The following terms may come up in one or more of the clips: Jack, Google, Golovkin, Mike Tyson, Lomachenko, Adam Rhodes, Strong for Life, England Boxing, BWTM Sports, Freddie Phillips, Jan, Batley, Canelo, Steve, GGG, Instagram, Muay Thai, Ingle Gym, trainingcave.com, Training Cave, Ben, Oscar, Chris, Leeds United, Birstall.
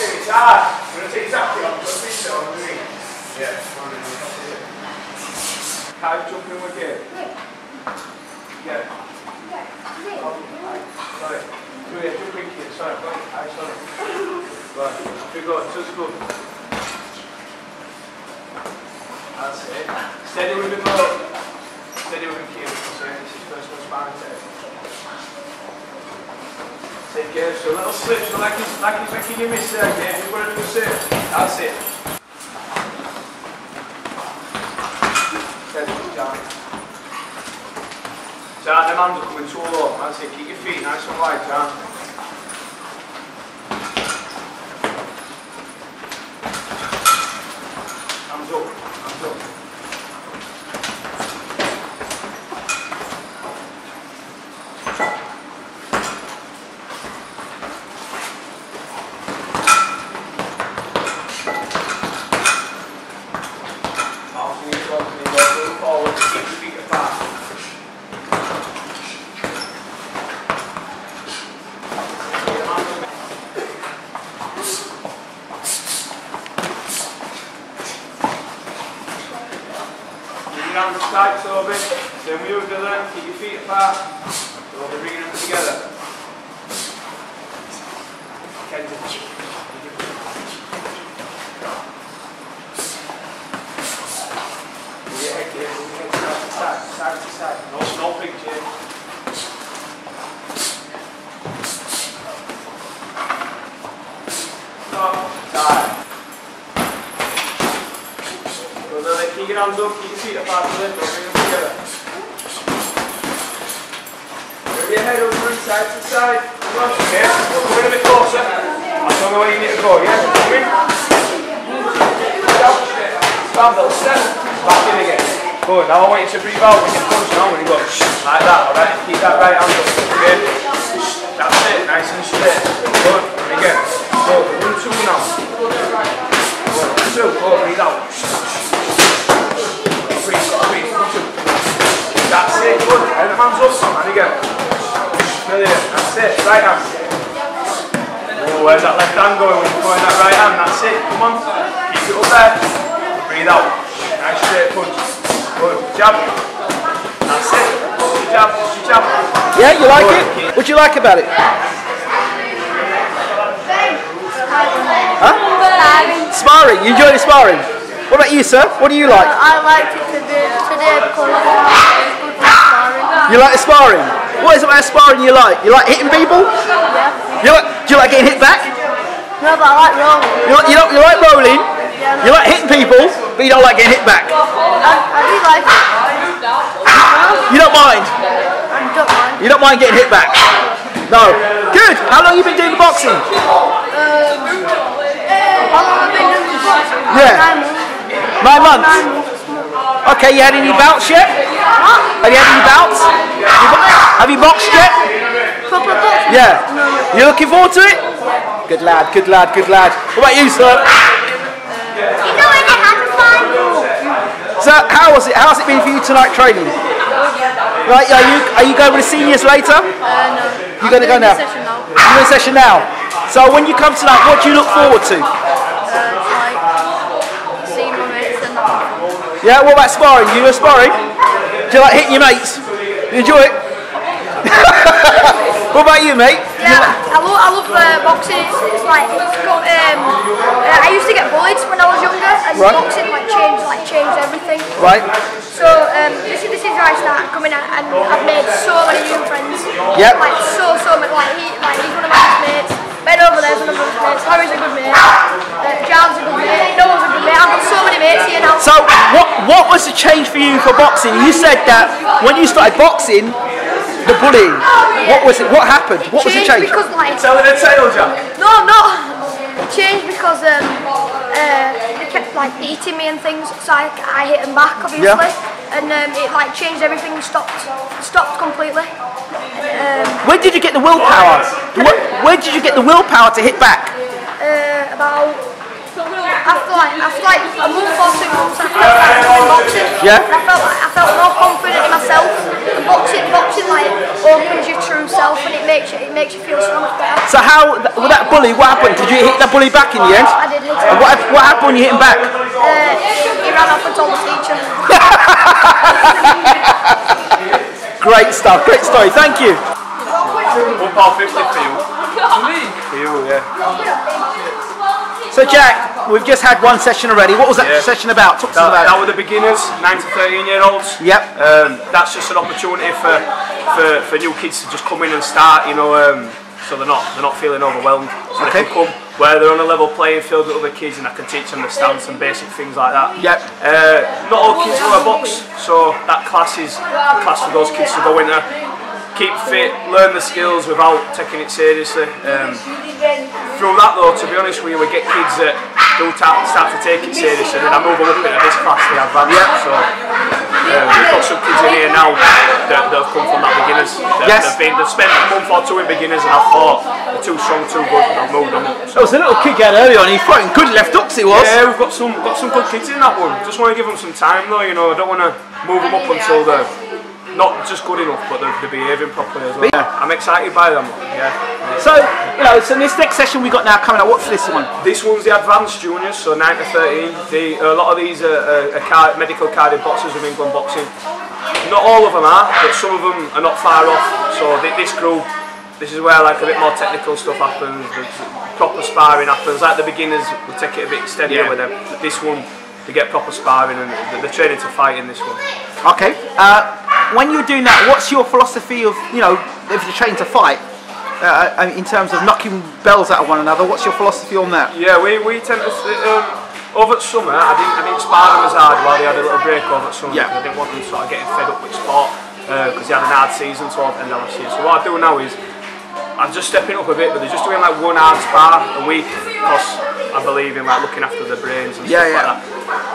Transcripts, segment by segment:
It's hard. When I take that on, does this on the ring? Yeah, it's fine. How jumping again? Yeah. Yeah. Right. Do it. Jump in here. Sorry. Right. Sorry. Right. Here we go. Just go. That's it. Steady with the ball. Steady with the cue. So this is first one's sparring test. Take care, so little slips, so like he's making you miss there again, you've got to do a sip. That's it. Steady, Jan. Jan, them hands are coming too low. That's it, keep your feet nice and wide, Jan. Hands up, hands up. About it. Huh? Sparring. You enjoy the sparring? What about you, sir? What do you like? I like it today because it's good for sparring. You like the sparring? What is it about sparring you like? You like hitting people? Yeah. Do you like getting hit back? No, but I like rolling. You like rolling? Yeah, you like hitting people, but you don't like getting hit back? I do like it. You don't mind? I don't mind. You don't mind getting hit back? No. Good. How long have you been doing the boxing? How long have I been doing the boxing? Yeah. 9 months. 9 months. Okay, you had any bouts yet? Huh? Have you had any bouts? Have you boxed yet? Yeah. You looking forward to it? Good lad, good lad, good lad. What about you, sir? You know when I had to find you. So, how was it? How's it been for you tonight training? Right, are you going with the seniors later? No. You're going to go now? You're in a session now. So when you come tonight, what do you look forward to? Like seeing my mates and that. Yeah, what about sparring? Do you do sparring? Do you like hitting your mates? Do you enjoy it? What about you, mate? Yeah, I love boxing. It's like, it's got, I used to get bullied when I was younger, and right. Boxing changed everything. Right. So this is where I started coming out, and I've made so many new friends. Yep. Like so many. He's one of my mates. Ben over there's one of my mates. Harry's a good mate. Jan's a good mate. Noah's a good mate. I've got so many mates here now. So what was the change for you for boxing? You said that when you started boxing, the bullying. Oh, yeah. What was it? What happened? What was the change? Because like telling a tale, Jack. No. It changed because they kept like eating me and things, so I hit them back obviously. Yeah. And it like changed everything. Stopped completely. Where did you get the willpower? Where did you get the willpower to hit back? About after like a month or 2 months after I started boxing. Yeah. I felt like felt more confident in myself. And boxing like opens your true self, and it makes you feel so much better. So how with that bully? What happened? Did you hit that bully back in the end? I did. And what happened when you hit him back? He ran off and told the teacher. Great stuff. Great story. Thank you. £1.50 for you. For you, yeah. So Jack, we've just had one session already. What was that session about? Talk to us about it. That were the beginners, 9 to 13 year olds. Yep. That's just an opportunity for new kids to just come in and start, you know, so they're not feeling overwhelmed. So they can come where they're on a level playing field with other kids, and I can teach them the stance and basic things like that. Yep. Not all kids will box, so that class is a class for those kids to go into. Keep fit, learn the skills without taking it seriously. Through that though, to be honest with you, we get kids that do start to take it seriously, and then I move them up into this class they have advanced. Yeah. So we've got some kids in here now that have come from that beginners. They've spent a month or two in beginners, and I thought they're too strong, too good, and I've moved them up. So. There was a little kid out early on, he fucking good left ups he was. Yeah, we've got some good kids in that one. Just want to give them some time though, you know, I don't want to move them up until they're not just good enough, but they're behaving properly as well. Yeah. I'm excited by them. Yeah. So, you know, so this next session we got now coming up, what's this one? This one's the advanced juniors, so 9 to 13. A lot of these are medical carded boxers with England Boxing. Not all of them are, but some of them are not far off. So this group, this is where like a bit more technical stuff happens, proper sparring happens. Like the beginners, we'll take it a bit steadier with them. This one, they get proper sparring and they're training to fight in this one. Okay. When you're doing that, what's your philosophy of, you know, if you're trained to fight, in terms of knocking bells out of one another, what's your philosophy on that? Yeah, we tend to, over the summer, I didn't spar them as hard while they had a little break over the summer. Yeah. I didn't want them sort of getting fed up with sport, because they had an hard season towards the end of the season. So what I do now is, I'm just stepping up a bit, but they're just doing like one hard spar a week, because I believe in like looking after their brains and stuff like that.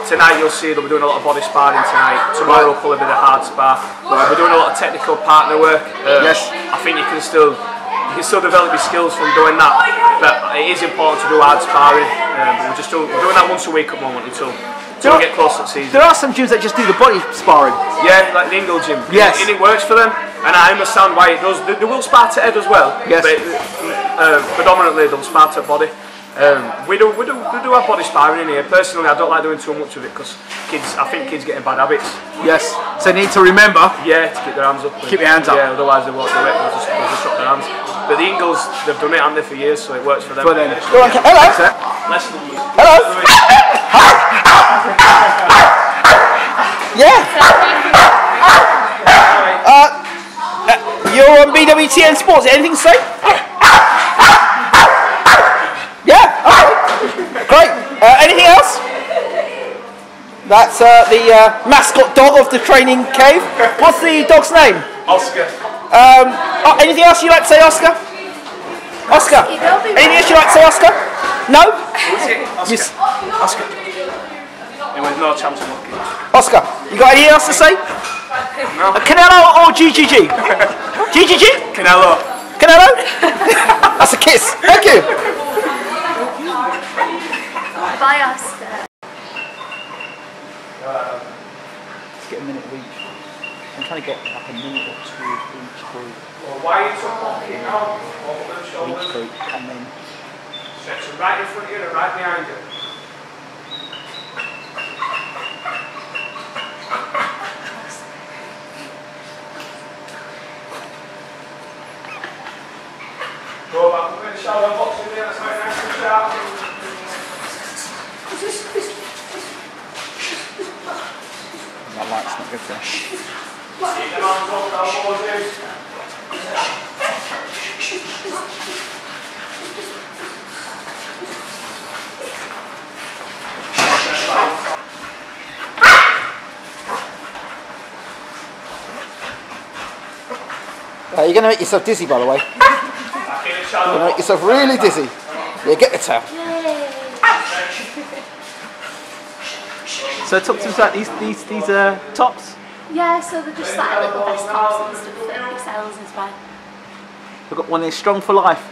Tonight you'll see that we're doing a lot of body sparring tonight. Tomorrow will probably be the hard spar. But we're doing a lot of technical partner work. I think you can still develop your skills from doing that. But it is important to do hard sparring. We're doing that once a week at the moment until we get close to the season. There are some gyms that just do the body sparring. Yeah, like the Ingle Gym. Yes. And it works for them. And I understand why it does. They will spar to head as well. Yes. But predominantly they'll spar to body. We do have body sparring in here. Personally, I don't like doing too much of it because I think kids get in bad habits. Yes, so they need to remember. Yeah, to keep their hands up. Keep your hands up. Yeah, otherwise they won't do it. They'll just drop their hands. But the Ingles, they've done it on there for years, so it works for them. Hello. Hello. Yeah. You're on BWTM Sports. Anything to say? Anything else? That's the mascot dog of the Training Cave. What's the dog's name? Oscar. Anything else you like to say, Oscar? Oscar. Anything else you like to say, Oscar? No? Oscar. Anyway, no chance of looking. Oscar, you got anything else to say? No. Canelo or GGG? GGG? Canelo. Canelo? That's a kiss. Thank you. By Oscar. Let's get a minute of each. I'm trying to get like a minute or two of each group. Well, why are you talking now? Over the shoulders. Each group, and then. Section right in front of you and right behind you. Go back up in the shower box in there, that's very nice and sharp. That light's not good there. You're going to make yourself dizzy, by the way. You're going to make yourself really dizzy. Yeah, get the towel. So talk to us about these tops. Yeah, so they're just like little vest tops and stuff that excels as well. We've got one there, Strong for Life.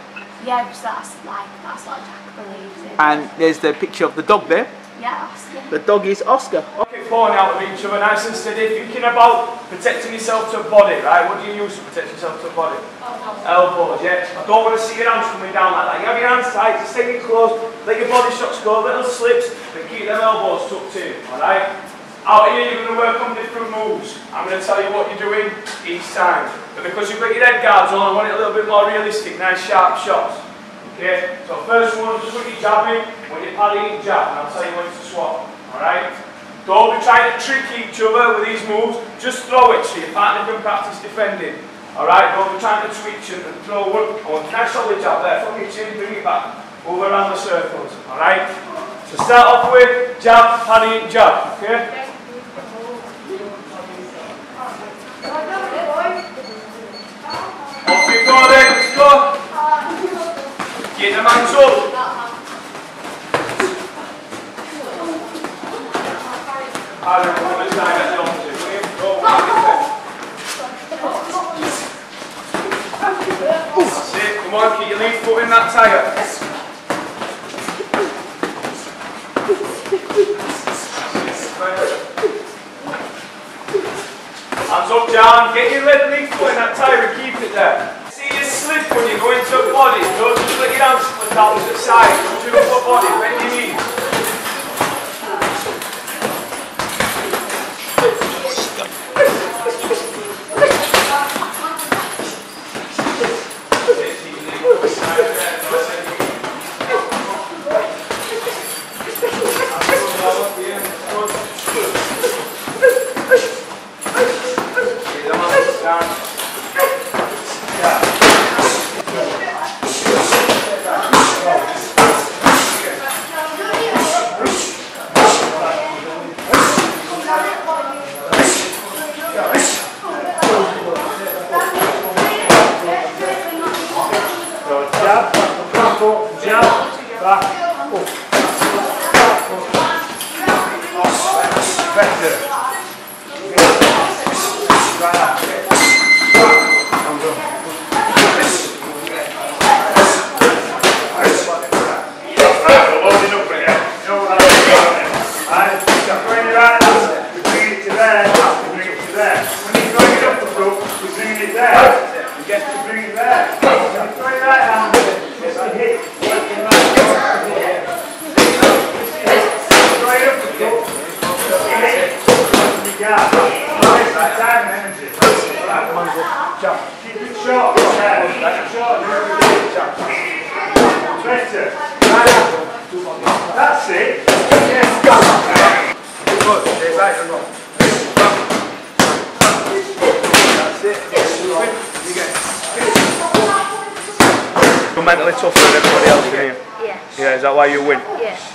Yeah, because that's what Jack believes in. And there's the picture of the dog there. Yeah, Oscar. The dog is Oscar. Okay. porn out of each other, nice and steady, thinking about protecting yourself to a body, right? What do you use to protect yourself to a body? Elbows, yeah? I don't want to see your hands coming down like that. You have your hands tight, just stay close, let your body shots go, little slips, but keep them elbows tucked in, alright? Out here you're going to work on different moves. I'm going to tell you what you're doing each time. But because you've got your head guards on, I want it a little bit more realistic, nice sharp shots. Okay, so first one, just when you're jabbing, when you're padding, jab, and I'll tell you when to swap, alright? Don't be trying to trick each other with these moves, just throw it so your partner can practice defending, alright? Don't be trying to tweak and throw one, or nice solid jab there, from your chin, bring it back, over around the circles, alright? So start off with jab, padding, jab, okay? Off you go then, let's go! Get the man's up. I don't know what this guy has done to you. Go back and that's it. Come on, keep your lead foot in that tyre. Hands up, Jan. Get your lead foot in that tyre and keep it there. Slip when you go into a body, don't just let your hands split out to the side, do a full body when you need.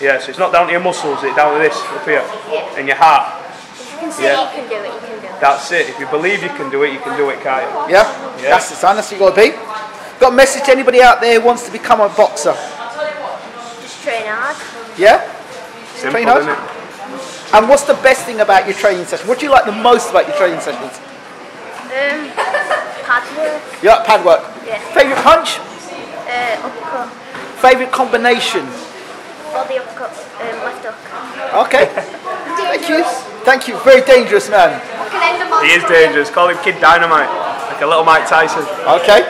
Yeah, so it's not down to your muscles, it's down to this up here, and your heart. You can do it, you can do it. That's it, if you believe you can do it, can't you? Yeah, yeah. That's the sign, that's what you've got to be. Got a message to anybody out there who wants to become a boxer? Just train hard. Yeah? Simple, train hard. Isn't it? And what's the best thing about your training session? What do you like the most about your training sessions? Pad work. You like pad work? Yeah. Favourite punch? Uppercut. Favourite combination? Body uppercut, left hook. Okay. Thank you. Thank you. Very dangerous man. He is dangerous. Call him Kid Dynamite. Like a little Mike Tyson. Okay.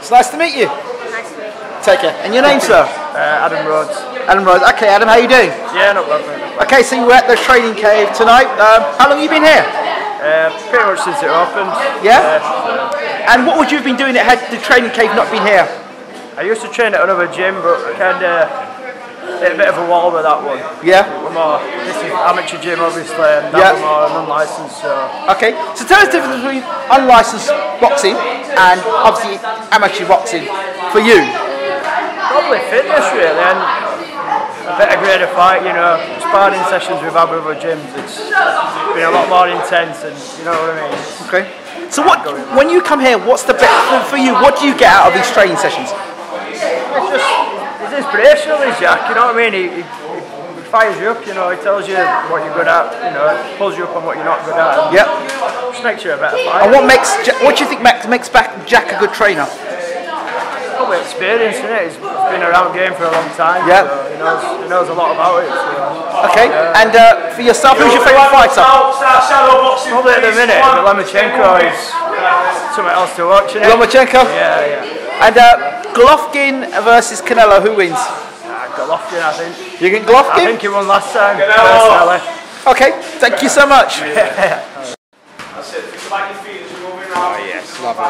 It's nice to meet you. Nice to meet you. Take care. And your name, sir? Adam Rhodes. Adam Rhodes. Okay, Adam, how you doing? Yeah, not bad, mate. Okay, so you were at the training cave tonight. How long have you been here? Pretty much since it opened. Yeah? And what would you have been doing had the training cave not been here? I used to train at another gym, but kind of... a bit of a wall with that one. Yeah. This is amateur gym, obviously, and that one I'm unlicensed. So. Okay. So tell us the difference between unlicensed boxing and obviously amateur boxing for you. Probably fitness, really, and a better grade of fight. You know, sparring sessions we've had with other gyms, it's been a lot more intense, and you know what I mean. Okay. So what? When you come here, what's the best for you? What do you get out of these training sessions? It's inspirational, is Jack, you know what I mean? He fires you up, you know, he tells you what you're good at, you know, he pulls you up on what you're not good at. Yep. Just makes you a better fighter. And what makes, what do you think makes Jack a good trainer? Probably experience, isn't it? He's been around the game for a long time. Yep. So, he knows a lot about it. So. Okay, and for yourself, who's your favourite fighter? Probably at the minute, but Lomachenko is something else to watch. Isn't it? Lomachenko? Yeah, yeah. And Golovkin versus Canelo, who wins? Golovkin, I think. You think Golovkin? I think he won last time. Okay, thank you so much. Yeah. That's it. Oh, yes, lovely.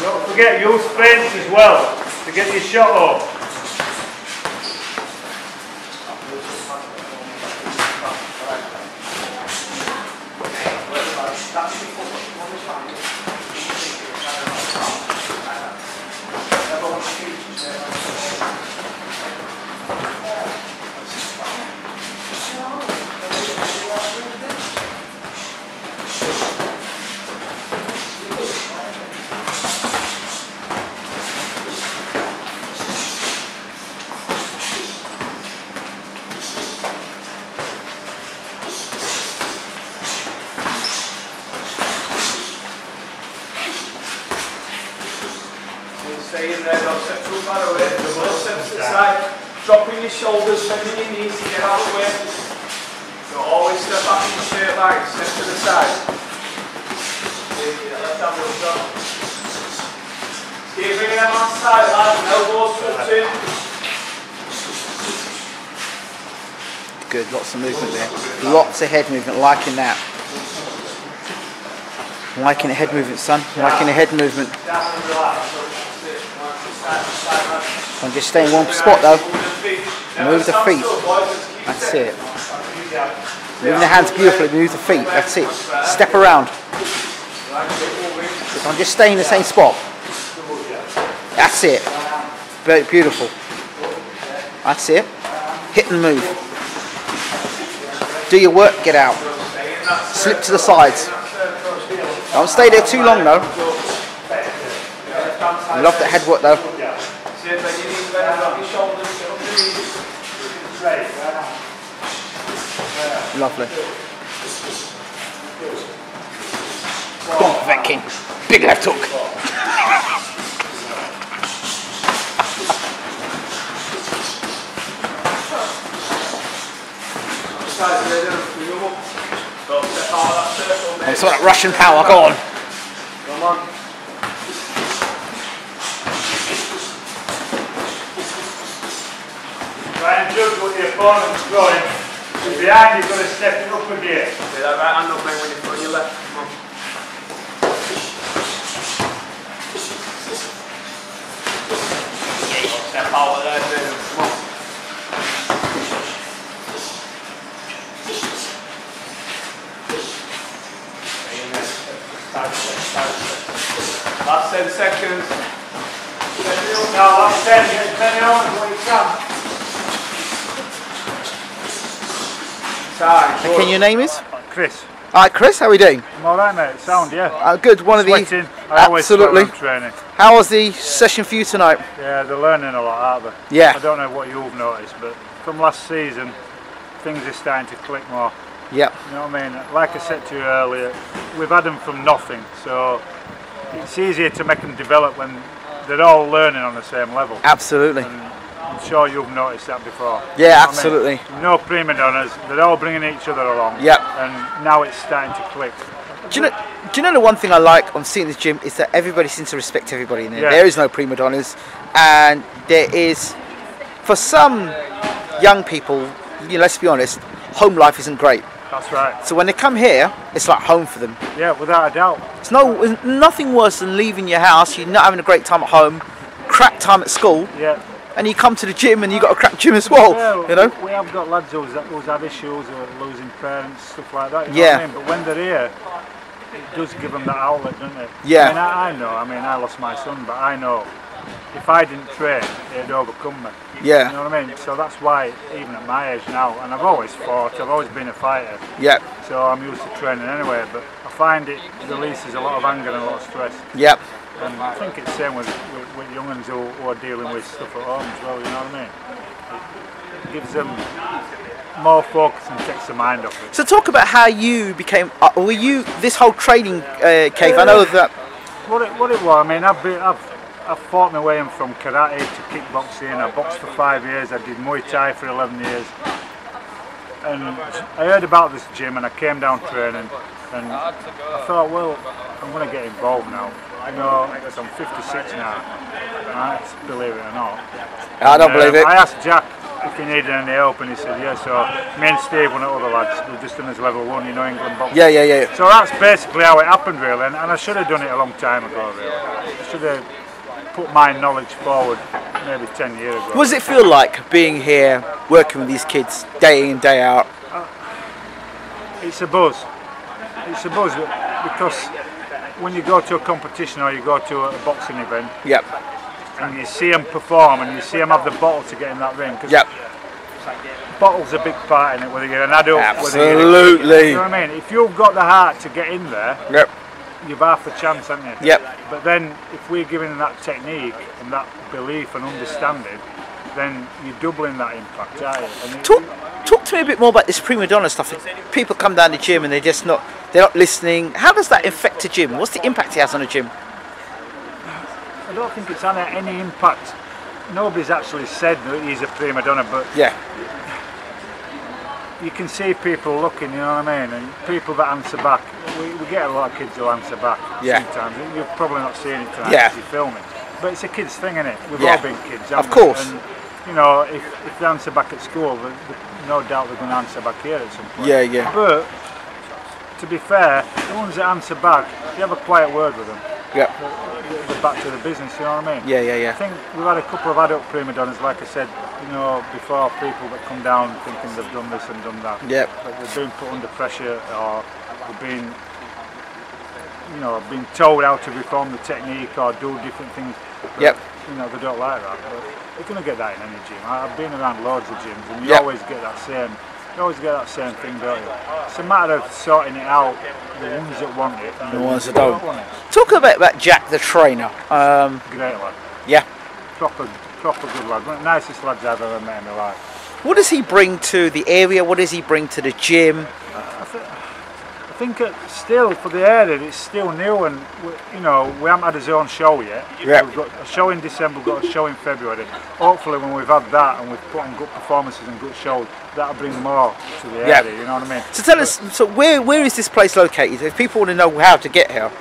Don't forget your spins as well to get your shot off. Shoulders, sending your knees to get out of the way. So always step back in your straight line, step to the side. Left hand looks up. Keep bringing them on side, lads, elbows tucked in. Good, lots of movement there. Lots of head movement, liking that. Liking the head movement, son. Liking the head movement. I'm just staying one spot though. Move the feet, that's it. Move the hands beautifully, move the feet, that's it. Step around. I'm just staying in the same spot. That's it. Very beautiful. That's it. Hit and move. Do your work, get out. Slip to the sides. Don't stay there too long though. I love the head work though. Lovely. Go on, Vetkin. Big left hook. I saw that Russian power. Go on. Come on. Try and judge what your opponent's going. Behind, you've got to step it up again. Do that right hand up, mate, when you put on your left. Come on. Step out of there, dude. Come on. Stay in there. Step. Last 10 seconds. Now, last 10, get 10 on when you can. Okay, your name is? Chris. Alright Chris, how are we doing? I'm alright mate, sound yeah. Good, one of sweating. Absolutely. Training. How was the session for you tonight? Yeah, they're learning a lot, aren't they? Yeah. I don't know what you've noticed, but from last season, things are starting to click more. Yeah. You know what I mean? Like I said to you earlier, we've had them from nothing, so it's easier to make them develop when they're all learning on the same level. Absolutely. And I'm sure you've noticed that before. Yeah, you know, absolutely. I mean, no prima donnas, they're all bringing each other along. Yep. And now it's starting to click. Do you know the one thing I like on seeing this gym is that everybody seems to respect everybody in there. Yeah. There is no prima donnas, and there is, for some young people, you know, let's be honest, home life isn't great. That's right. So when they come here, it's like home for them. Yeah, without a doubt. It's nothing worse than leaving your house, you're not having a great time at home, crap time at school. Yeah. And you come to the gym and you've got a crap gym as well, yeah, you know? We have got lads who have issues or losing parents, stuff like that, you know what I mean? But when they're here, it does give them that outlet, doesn't it? Yeah. I mean, I lost my son, but I know if I didn't train, it'd overcome me. Yeah. You know what I mean? So that's why, even at my age now, and I've always fought, I've always been a fighter. Yeah. So I'm used to training anyway, but I find it releases a lot of anger and a lot of stress. Yep. And I think it's the same with young uns who are dealing with stuff at home as well, you know what I mean? It gives them more focus and takes the mind off it. So talk about how you became, were you, this whole training cave, I know that... What it was, I mean, I've I fought my way in from karate to kickboxing. I boxed for 5 years, I did Muay Thai for 11 years. And I heard about this gym and I came down training and I thought, well, I'm going to get involved now. I know, I'm 56 now, right? Believe it or not. I don't believe it. I asked Jack if he needed any help and he said yeah, so me and Steve, one of the other lads, we've just done his level 1, you know, England Boxing. Yeah, yeah, yeah. So that's basically how it happened really, and I should have done it a long time ago really. I should have put my knowledge forward maybe 10 years ago. What does it feel like being here, working with these kids day in, day out? It's a buzz. It's a buzz because when you go to a competition or you go to a boxing event, yep, and you see them perform and you see them have the bottle to get in that ring, because yep, bottle's a big part in it, whether you're an adult, absolutely, whether you're, you know what I mean, if you've got the heart to get in there, yep, you've half the chance, haven't you? Yep. But then if we're giving them that technique and that belief and understanding, then you're doubling that impact, aren't you? And talk to me a bit more about this prima donna stuff. People come down the gym and they're just not, they're not listening. How does that affect the gym? What's the impact it has on the gym? I don't think it's had any impact. Nobody's actually said that he's a prima donna, but yeah, you can see people looking, you know what I mean, and people that answer back. We get a lot of kids who answer back, yeah, sometimes. You're probably not seeing it tonight, yeah, because you're filming. But it's a kid's thing, isn't it? We've yeah, all been kids, haven't we? Of course. And, you know, if they answer back at school, they're no doubt they're going to answer back here at some point. Yeah, yeah. But to be fair, the ones that answer back, you have a quiet word with them. Yeah. They're back to the business, you know what I mean? Yeah, yeah, yeah. I think we've had a couple of adult prima donnas, like I said, you know, before, people that come down thinking they've done this and done that. Yeah. But they've been put under pressure, or they've been, you know, being told how to reform the technique or do different things. But, yep, you know, they don't like that. But you're going to get that in any gym. I've been around loads of gyms and you yep, always get that same, you always get that same thing, don't you? It's a matter of sorting it out, the ones that want it and the ones that don't want it. Talk a bit about Jack the trainer. Great lad. Yeah. Proper good lad. One of the nicest lads I've ever met in my life. What does he bring to the area? What does he bring to the gym? I think still for the area, it's still new, and you know, we haven't had his own show yet. Yep. We've got a show in December, we've got a show in February. Hopefully when we've had that and we've put on good performances and good shows, that'll bring more to the area, yep, you know what I mean? So tell us, so where is this place located? If people want to know how to get here.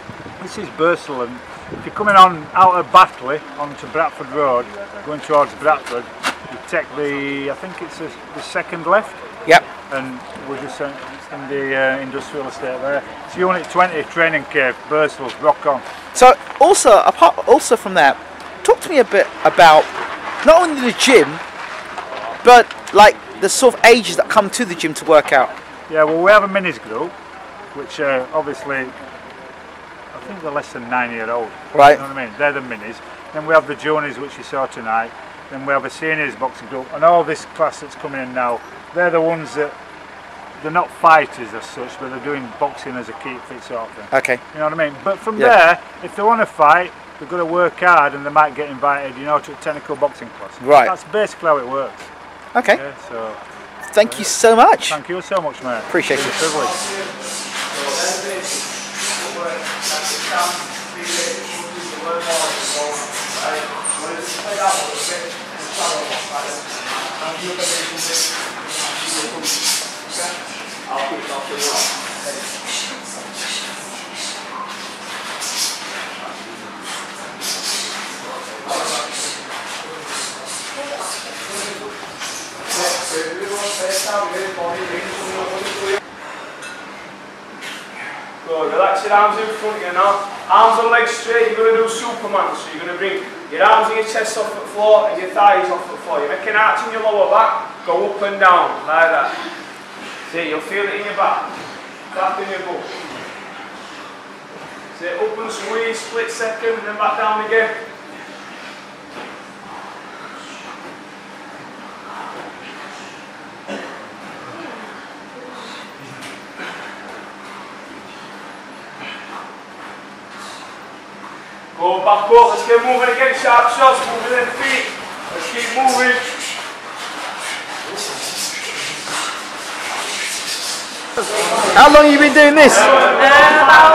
This is Birstall, and if you're coming on out of Batley onto Bradford Road, going towards Bradford, you take the, I think it's the second left. Yep. And we're just in the industrial estate there. It's Unit 20, Training Cave, Birstall, rock on. So also, also from that, talk to me a bit about not only the gym, but like the sort of ages that come to the gym to work out. Yeah, well we have a minis group, which obviously, I think they're less than 9-year-old. Right. You know what I mean? They're the minis. Then we have the juniors, which you saw tonight. Then we have a seniors boxing group. And all this class that's coming in now, they're the ones that, they're not fighters as such, but they're doing boxing as a keep fit sort of thing. Okay. You know what I mean? But from yeah, there, if they want to fight, they've got to work hard and they might get invited, you know, to a technical boxing class. Right. That's basically how it works. Okay. Yeah, so, thank you so much. Thank you so much, mate. Appreciate it. It's a privilege. I'll put it off the wall. Good, relax your arms in front of you now. Arms and legs straight, you're going to do Superman. So you're going to bring your arms and your chest off the floor and your thighs off the floor. You make an arch in your lower back, go up and down, like that. See, you'll feel it in your back, back in your bum. See, up and squeeze, split second, and then back down again. Go back up, let's get moving again, sharp shots, moving them feet, let's keep moving. How long have you been doing this? About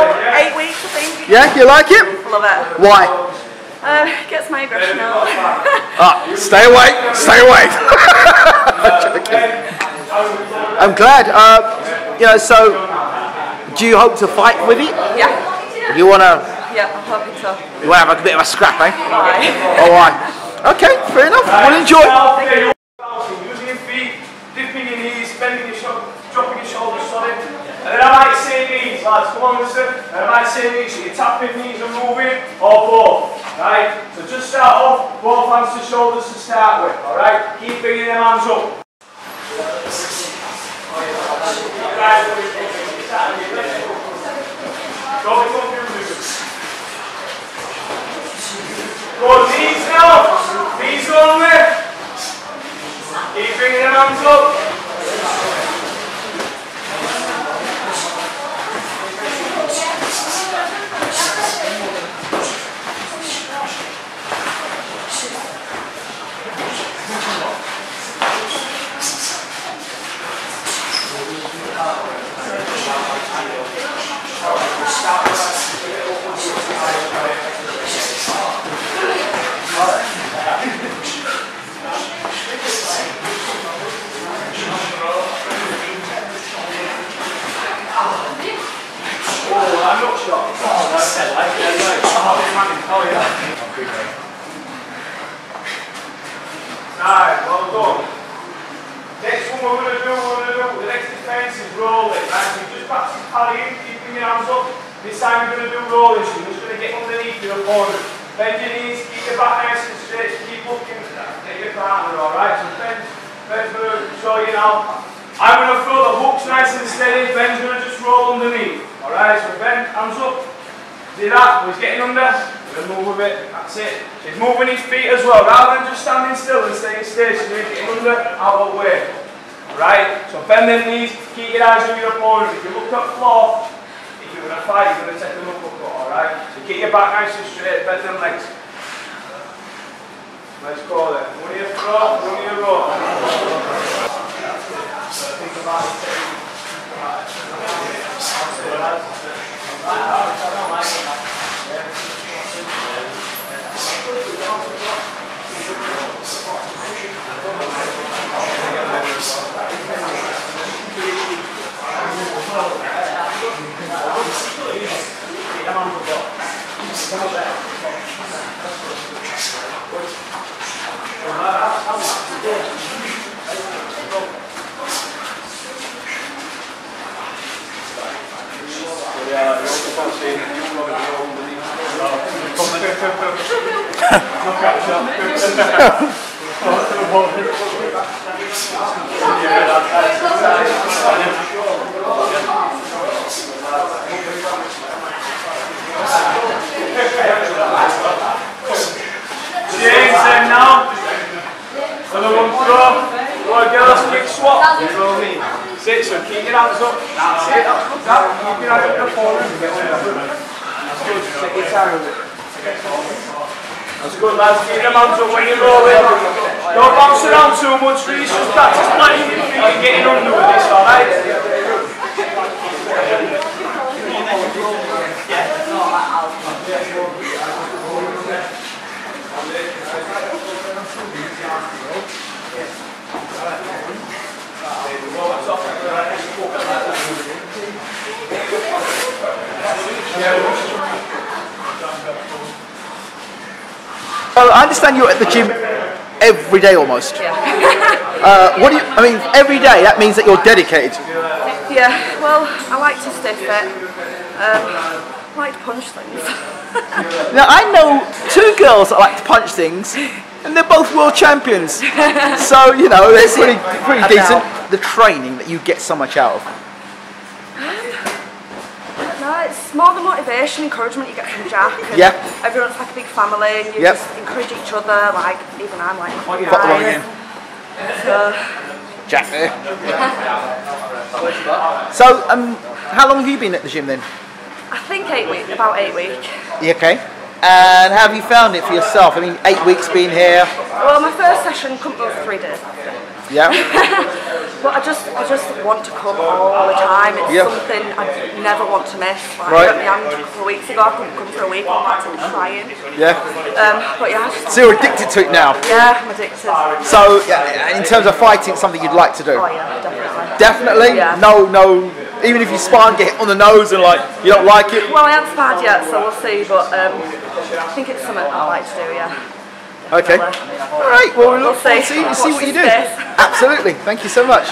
8 weeks, I think. Yeah, you like it? Love it. Why? Gets my brush now. Ah, stay away, stay away. I'm glad. You know, so do you hope to fight with it? Yeah. Do you want to? Yeah, I'm hoping so. You want to have a bit of a scrap, eh? Alright. Alright. Okay, fair enough. Well, enjoy. Thank you. And I might say knees, lads, come on, listen. And I might say knees, so you're tapping knees and moving, or both. Right? So just start off, both hands to shoulders to start with, alright? Keep bringing them hands up. Go knees now. Knees only. Keep bringing them hands up. Alright, well done. Next one we're going to do, the next defence is rolling. Right, so just practice parrying, keeping your hands up. This time we're going to do rolling, so you're just going to get underneath your opponent. Bend your knees, keep your back nice and straight, keep looking at your partner, alright? So Ben's going to show you now. I'm going to throw the hooks nice and steady, Ben's going to just roll underneath. Alright, so Ben, hands up. See that? He's getting under. He's going to move a bit. That's it. He's moving his feet as well. Rather than just standing still and staying stationary, getting under, out of the way. Right? So bend the knees. Keep your eyes on your opponent. If you look at the floor, if you're going to fight, you're going to take them up. Alright? So get your back nice and straight. Bend them legs. Let's go then. One of your throat, one of your rope. Think about it. I understand you're at the gym every day almost. Yeah. What do you? I mean, every day. That means that you're dedicated. Yeah. Well, I like to stay fit. I like to punch things. Now I know two girls that like to punch things, and they're both world champions. So you know, it's pretty decent. The training that you get so much out of. It's more the motivation, encouragement you get from Jack. And yeah. Everyone's like a big family, and you yep. just encourage each other. Like even I'm like. What you got the wrong again? So. Jack there. So how long have you been at the gym then? I think 8 weeks, about 8 weeks. Yeah, okay. And how have you found it for yourself? I mean, 8 weeks being here. Well, my first session couldn't go 3 days after. Yeah. But I just want to come all the time. It's something I never want to miss. Like, I got my hand a couple of weeks ago. I couldn't come for a week. I'm actually trying. Yeah. But yeah. So you're addicted to it now. Yeah, I'm addicted. So in terms of fighting, something you'd like to do. Oh yeah, definitely. Definitely. Yeah. No. Even if you spar and get hit on the nose and like you don't like it. Well, I haven't sparred yet, so we'll see. But I think it's something I like to do. Yeah. Okay. All right. Well, we look forward to see what you do. Absolutely. Thank you so much.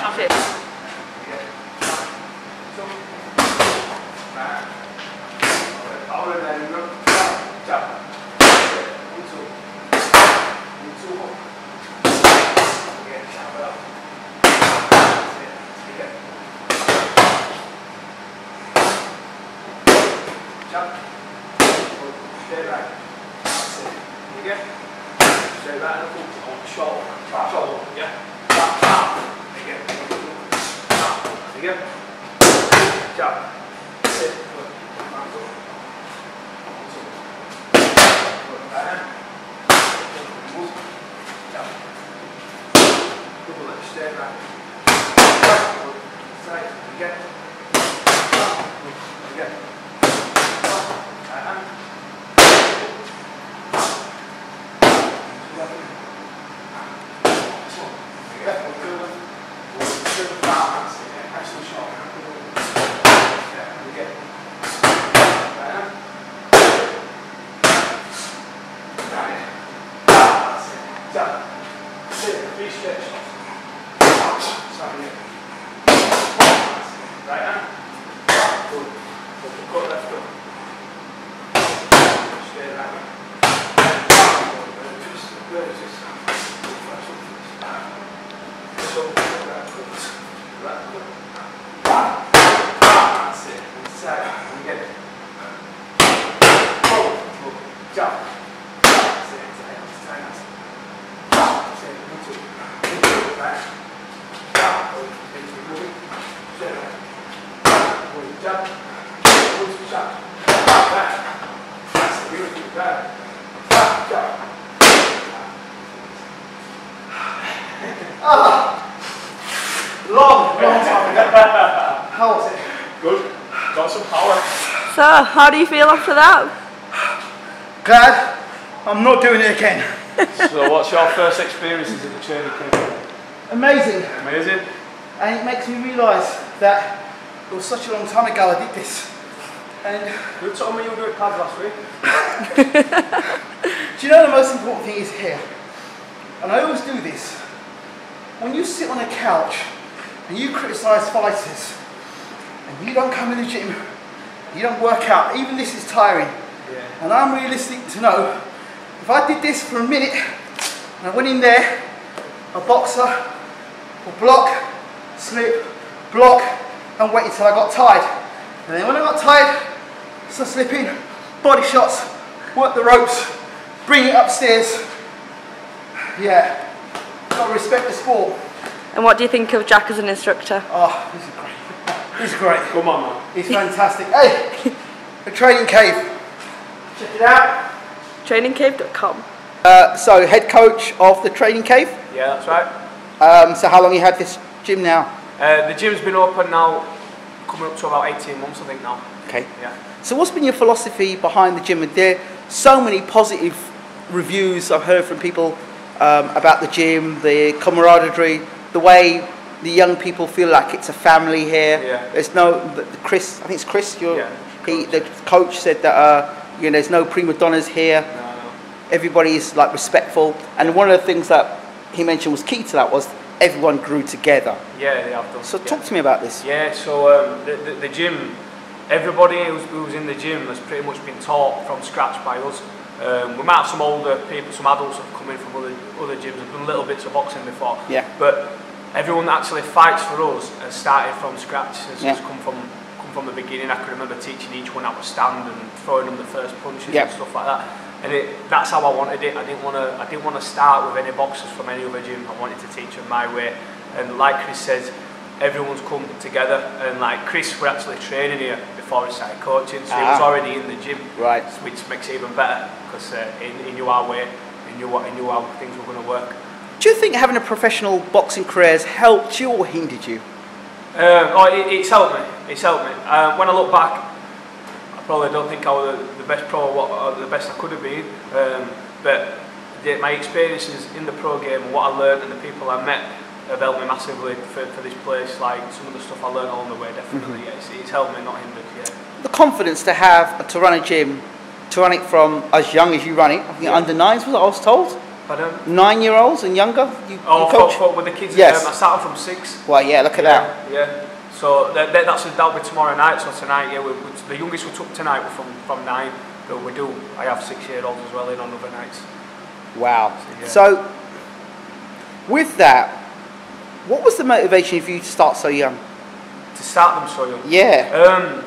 So, how do you feel after that? Glad I'm not doing it again. So, what's your first experiences at the training camp? Amazing. Amazing. And it makes me realise that it was such a long time ago I did this. And you told me you were doing pads last week. Do you know the most important thing is here? And I always do this. When you sit on a couch and you criticise fighters and you don't come in the gym, you don't work out, even this is tiring. Yeah. And I'm realistic to know, if I did this for a minute, and I went in there, a boxer will block, slip, block, and wait until I got tired. And then when I got tired, so slip in, body shots, work the ropes, bring it upstairs. Yeah, gotta respect the sport. And what do you think of Jack as an instructor? Oh, this is great. He's great. Come on, man. He's fantastic. Hey, the Training Cave. Check it out. Trainingcave.com. So, head coach of the Training Cave? Yeah, that's right. So, how long you had this gym now? The gym's been open now, coming up to about 18 months, I think now. Okay. Yeah. So, what's been your philosophy behind the gym? And there are so many positive reviews I've heard from people about the gym, the camaraderie, the way the young people feel like it's a family here. Yeah. There's no, Chris, I think it's Chris, the coach said that you know, there's no prima donnas here. No. Everybody's like respectful. And one of the things that he mentioned was key to that was everyone grew together. Yeah, they have done. So talk to me about this. Yeah, so the gym, everybody who's in the gym has pretty much been taught from scratch by us. We might have some older people, some adults have come in from other gyms, have done little bits of boxing before. Yeah. But everyone that actually fights for us has started from scratch, has come from the beginning. I can remember teaching each one how to stand and throwing them the first punches and stuff like that. And that's how I wanted it. I didn't want to start with any boxers from any other gym. I wanted to teach them my way. And like Chris says, everyone's come together. And like Chris, we're actually training here before he started coaching, so he was already in the gym, right? Which makes it even better because he knew our way, he knew how things were going to work. Do you think having a professional boxing career has helped you or hindered you? It's helped me. It's helped me. When I look back, I probably don't think I was the best pro or the best I could have been. But my experiences in the pro game, what I learned and the people I met have helped me massively for this place. Like some of the stuff I learned along the way, definitely. Mm-hmm. Yeah, it's helped me, not hindered. Yeah. The confidence to have to run a gym, to run it from as young as you run it, I think under nines was it, I was told? Pardon? 9-year-olds and younger? You coach? With the kids, yes. I started from 6. Well, yeah, look at that. Yeah. So that'll be tomorrow night. So tonight, yeah, the youngest we took tonight were from 9, but I have 6-year-olds as well in on other nights. Wow. So with that, what was the motivation for you to start so young? To start them so young? Yeah.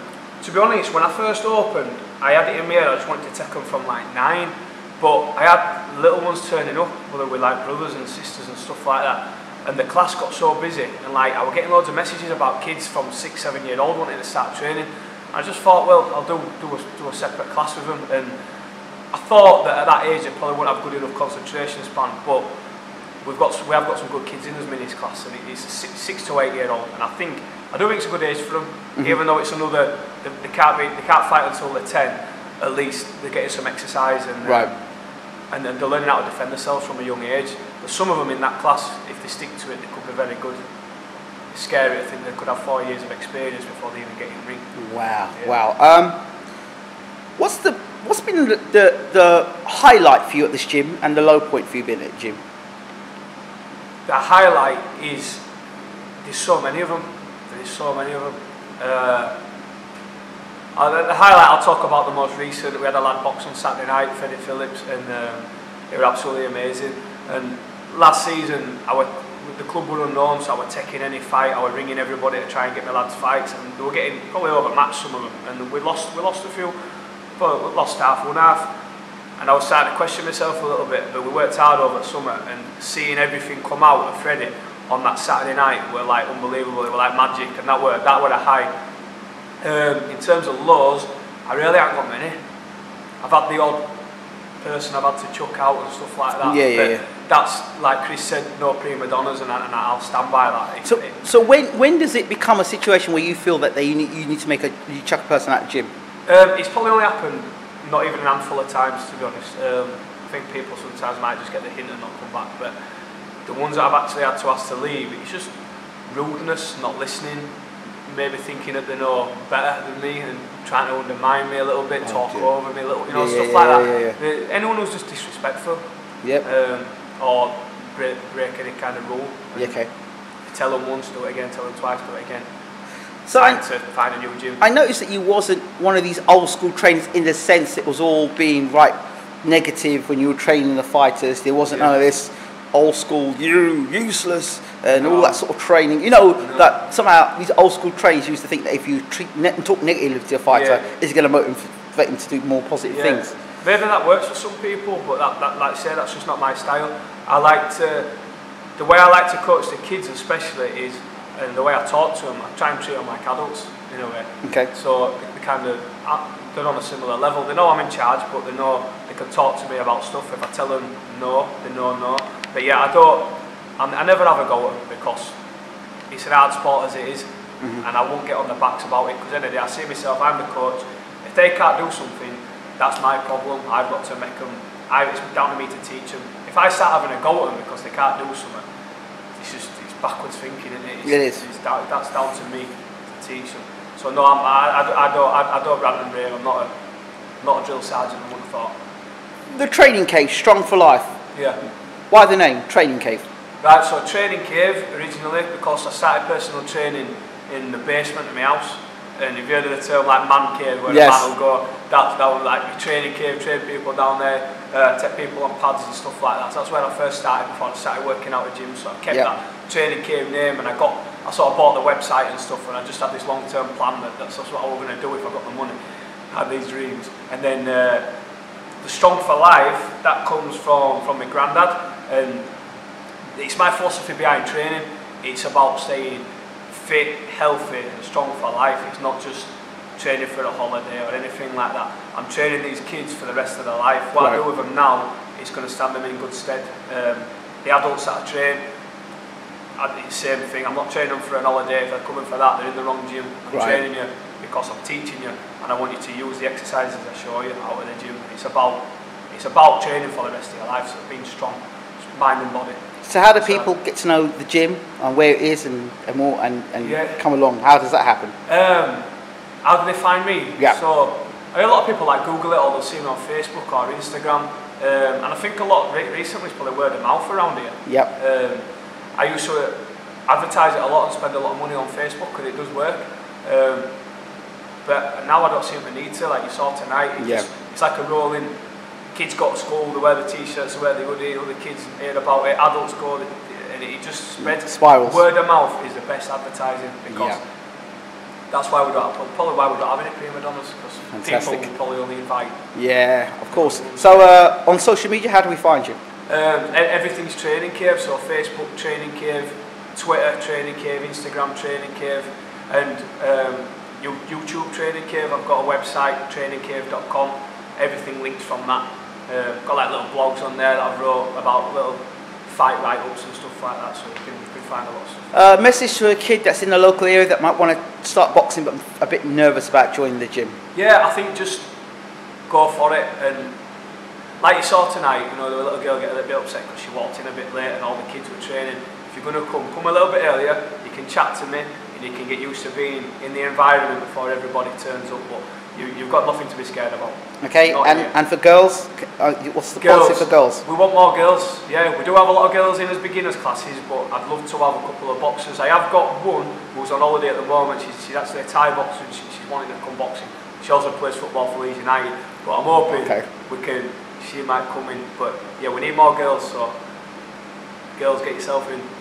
To be honest, when I first opened, I had it in my head, I just wanted to take them from like 9, but I had little ones turning up, whether we were like brothers and sisters and stuff like that, and the class got so busy, and like I was getting loads of messages about kids from 6-7 year old wanting to start training. I just thought, well, I'll do a separate class with them, and I thought that at that age I probably wouldn't have good enough concentration span, but we have got some good kids in this minis class, and it's 6- to 8-year old, and I do think it's a good age for them. Mm-hmm. Even though it's another, they can't fight until they're 10. At least they're getting some exercise, and and then they're learning how to defend themselves from a young age. But some of them in that class, if they stick to it, they could be very good. It's scary. I think they could have 4 years of experience before they even get in the ring. Wow! Yeah. Wow! What's been the highlight for you at this gym, and the low point for you being at the gym? The highlight is there's so many of them. There's so many of them. The highlight I'll talk about the most recent. We had a lad box on Saturday night, Freddie Phillips, and it was absolutely amazing. And last season, the club were unknown, so I was taking any fight. I was ringing everybody to try and get my lads fights, and they were getting probably overmatched, some of them. And we lost a few, but we lost half, won half. And I was starting to question myself a little bit, but we worked hard over the summer, and seeing everything come out of Freddie on that Saturday night were like unbelievable. They were like magic, and that were a high. In terms of lows, I really haven't got many. I've had the odd person I've had to chuck out and stuff like that. Yeah. That's like Chris said, no prima donnas, and I'll stand by that. So when does it become a situation where you feel that you need to chuck a person out of the gym? It's probably only happened not even an handful of times, to be honest. I think people sometimes might just get the hint and not come back, but the ones that I've actually had to ask to leave, it's just rudeness, not listening, maybe thinking that they know better than me and trying to undermine me a little bit, talk over me a little, stuff like that. Yeah. Anyone who's just disrespectful, or break any kind of rule. Tell them once, do it again, tell them twice, do it again. So to find a new gym. I noticed that you wasn't one of these old school trainers in the sense it was all being negative when you were training the fighters. There wasn't none of this old school useless and all that sort of training. That somehow these old school trainers used to think that if you talk negatively to a fighter, it's going to motivate him to do more positive things. Maybe that works for some people, but like I say, that's just not my style. The way I like to coach the kids especially is, and the way I talk to them, I try and treat them like adults in a way. Okay. So they're on a similar level. They know I'm in charge, but they know they can talk to me about stuff. If I tell them no, they know no. But yeah, I never have a go at them because it's an hard sport as it is, and I won't get on their backs about it, because any day I see myself, I'm the coach. If they can't do something, that's my problem. I've got to make them, it's down to me to teach them. If I start having a go at them because they can't do something, it's backwards thinking, isn't it? That's down to me to teach them. So no, I don't rant and rave. I'm not a drill sergeant, I would have thought. The Training Cave, Strong for Life. Yeah. Why the name, Training Cave? Right, so Training Cave originally because I started personal training in the basement of my house, and if you heard of the term like man cave, where a man will go, that was like your training cave, train people down there, take people on pads and stuff like that. So that's where I first started before I started working out at gym, so I kept that Training Cave name, and I sort of bought the website and stuff, and I just had this long-term plan that's what I was going to do if I got the money. I had these dreams. And then the Strong for Life, that comes from my granddad. And it's my philosophy behind training. It's about staying fit, healthy and strong for life. It's not just training for a holiday or anything like that. I'm training these kids for the rest of their life. What I do with them now is going to stand them in good stead the adults that I train, it's the same thing. I'm not training them for an holiday. If they're coming for that, they're in the wrong gym. I'm training you because I'm teaching you, and I want you to use the exercises I show you out of the gym. It's about training for the rest of your life, so being strong, mind and body. So how do people get to know the gym and where it is and come along? How does that happen? How do they find me? Yeah. So a lot of people like Google it, or they'll see me on Facebook or Instagram, and I think a lot recently it's probably word of mouth around here. Yep. I used to advertise it a lot and spend a lot of money on Facebook because it does work, but now I don't seem to need to. Like you saw tonight, it's like a rolling. Kids go to school, they wear the t-shirts, they wear the hoodie, other kids hear about it, adults go, and it just spreads. Spirals. Word of mouth is the best advertising, because that's why we don't have, probably why we don't have any prima donnas, because people probably only invite. Yeah, of course. So on social media, how do we find you? Everything's Training Cave, so Facebook Training Cave, Twitter Training Cave, Instagram Training Cave, and YouTube Training Cave. I've got a website, trainingcave.com, everything linked from that. Got like little blogs on there that I've wrote about little fight write-ups and stuff like that, so you can find a lot of stuff. Message to a kid that's in the local area that might want to start boxing but a bit nervous about joining the gym. Yeah, I think just go for it, and like you saw tonight, you know, the little girl get a little bit upset because she walked in a bit late and all the kids were training. If you're going to come a little bit earlier, you can chat to me and you can get used to being in the environment before everybody turns up. But you've got nothing to be scared about. Okay, and for girls, what's the policy for girls? We want more girls, yeah. We do have a lot of girls in as beginners classes, but I'd love to have a couple of boxers. I have got one who's on holiday at the moment. She's actually a Thai boxer, and she's wanting to come boxing. She also plays football for Leeds United, but I'm hoping she might come in. But yeah, we need more girls, so girls, get yourself in.